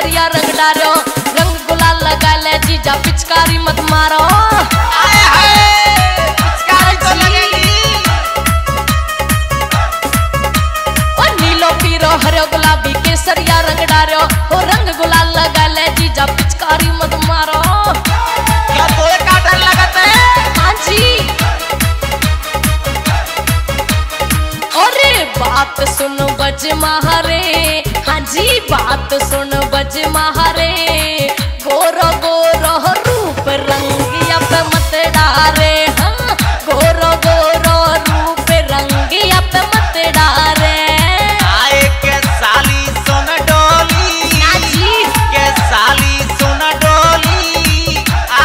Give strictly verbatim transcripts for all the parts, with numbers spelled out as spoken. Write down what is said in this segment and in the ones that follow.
सरिया रंग डालो, रंग गुलाल लगा ले जीजा पिचकारी मत मारो। आए हाय पिचकारी तो लगेगी। ओ नीलो पीरो हरो गुलाबी केसरिया रंग डालो, ओ रंग गुलाल लगा ले जीजा पिचकारी मत मारो। क्या तोड़े का डर लगता है? हाँ जी। अरे बात सुन बज मारे, हाँ जी बात सुन बज मारे, गोरो गोरो रूप रंगिया पे मत डारे, हाँ गोरो गोरो रूप रंगिया पे मत डारे। आए के साली सुन डोली, हाँ जी के साली सुन डोली,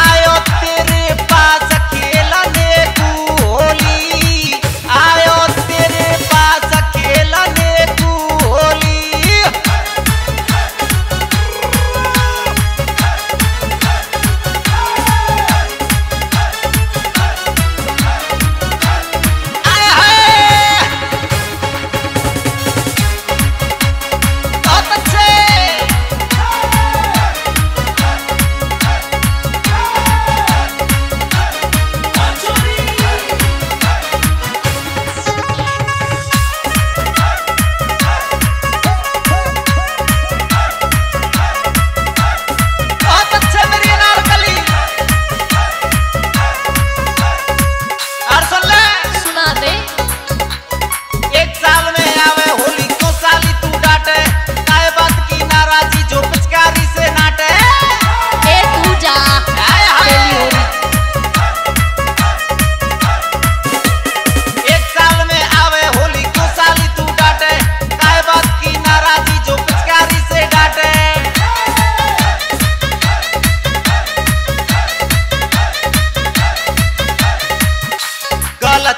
आयो तेरे पास खेलने को होली, आयो तेरे पास खेलने को होली।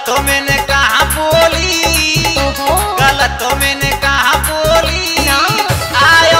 तो मैंने कहा बोली, गलत तो मैंने कहा बोली, आयो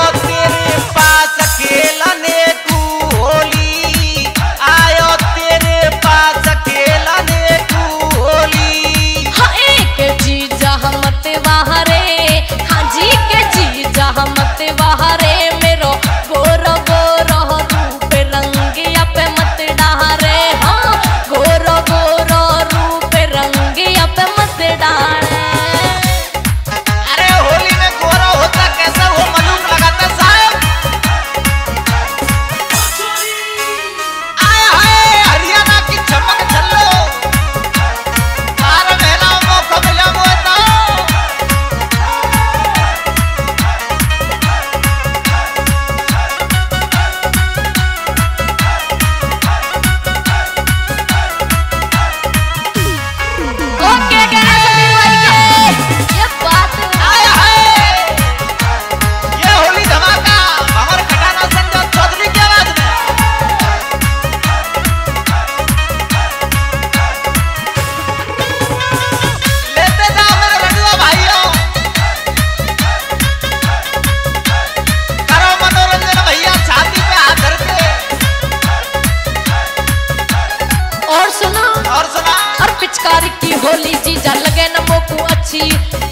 पिचकार की होली जीजा लगे न मोकू अच्छी,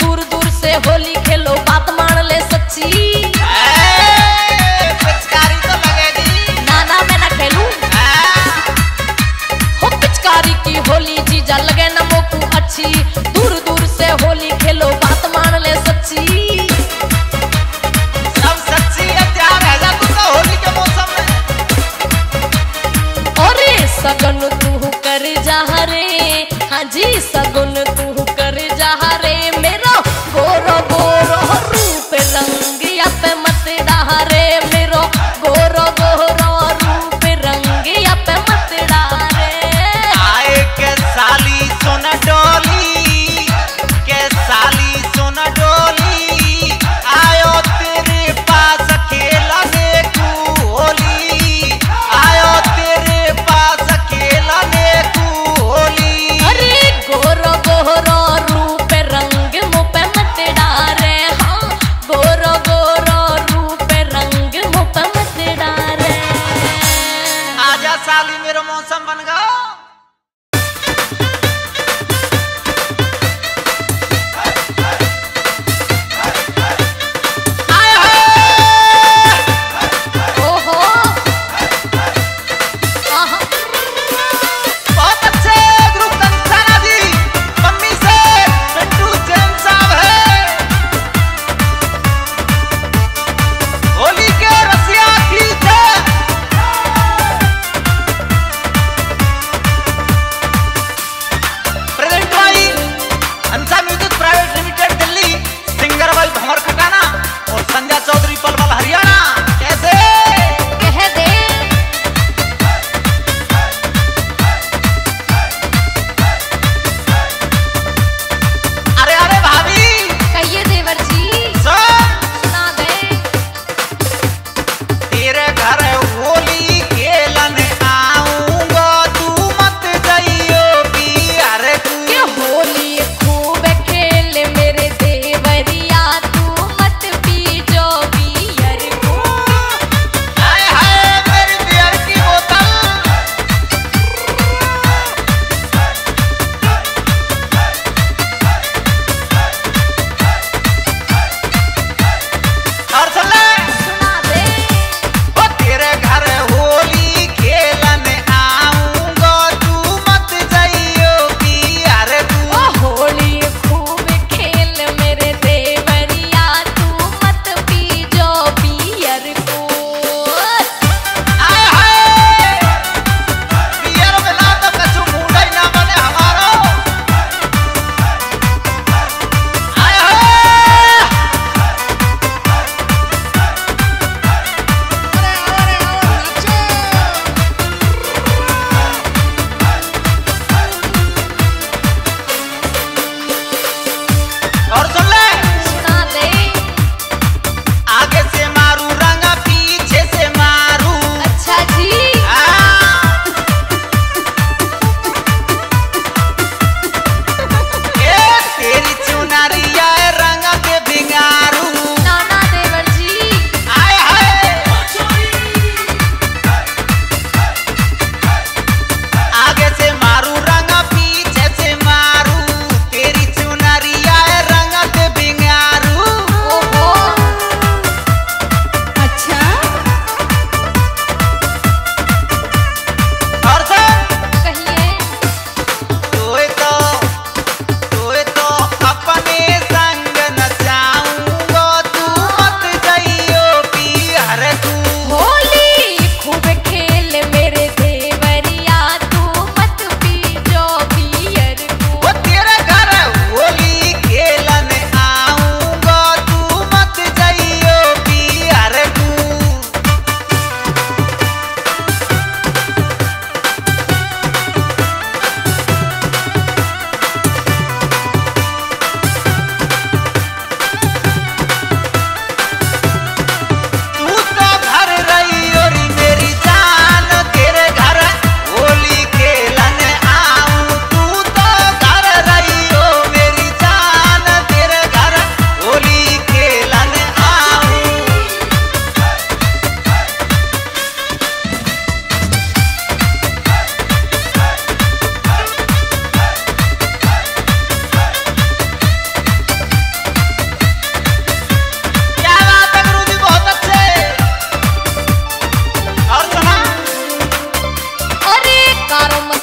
दूर दूर से होली खेलो बात मान ले सच्ची। पिचकारी तो लगेगी, ना ना मैं ना खेलूं। हो पिचकारी की होली जीजा लगे न मोकू अच्छी, दूर दूर से होली खेलो बात मान ले सच्ची। सगुन तू कर जा रे, हाँ जी सगुन तू कर जा रे, मेरा गोरो गोरो रूप रंग अप मत डहा रे, मेरो गोरो गोरो रूप रंग अप मत डहा रे। आए के साली सोना डोली, के साली सोना डोली, आयो तेरे पास अकेला देखू होली, आयो तेरे पास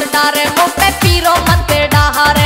मत डारे मुँह पे पीरो मत डारे।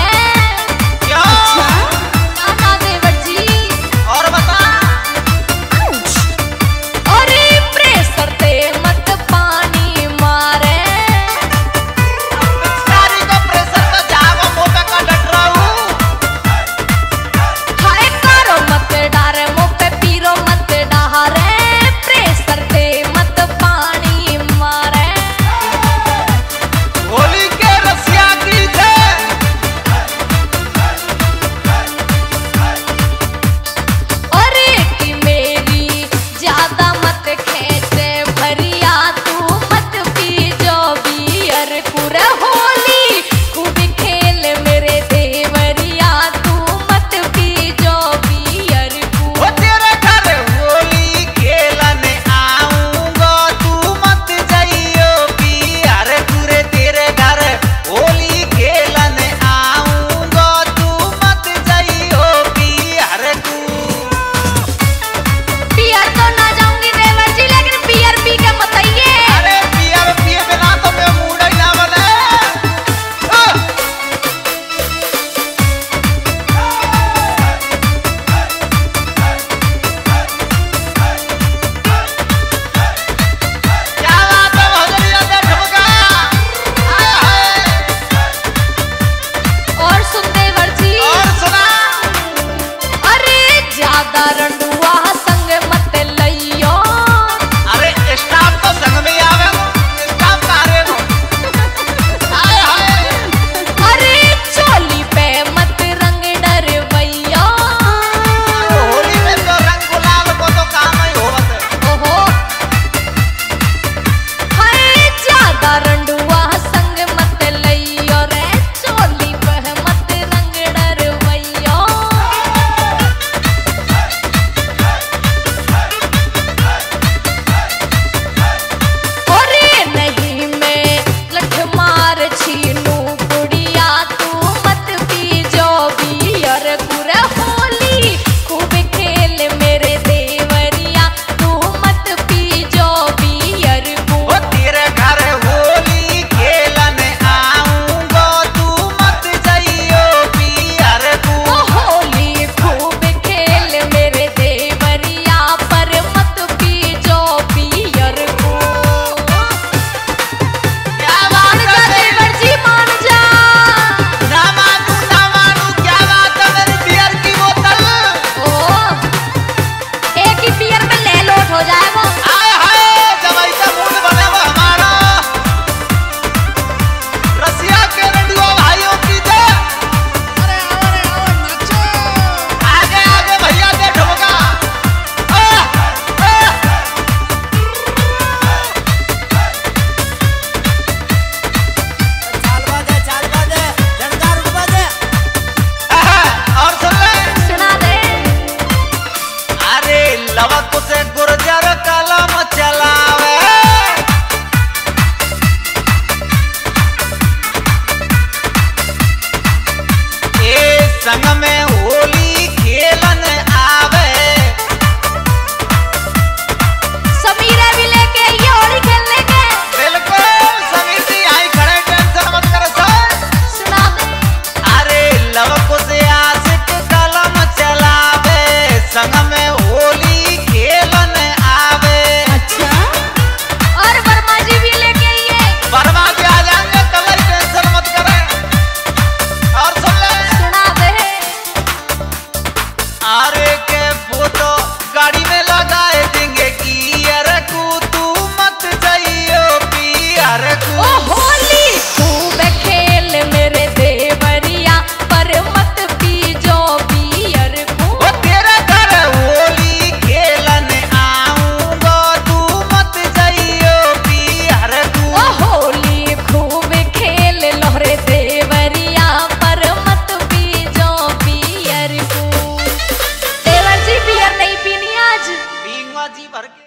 जी भर के